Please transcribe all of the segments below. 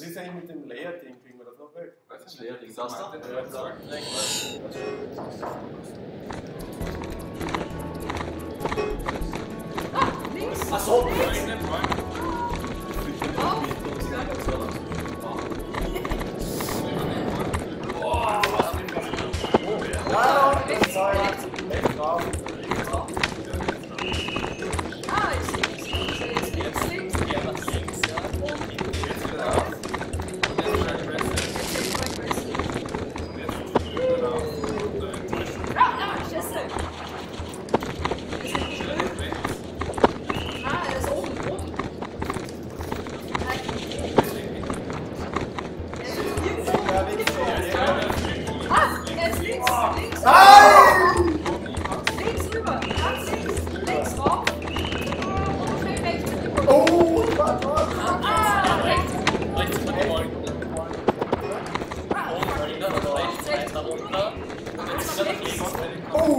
this aim with him layer thinking, but that's not good. That's layer thinking. Oh!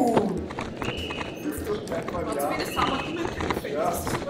Das ist wie das Hammer. Ja.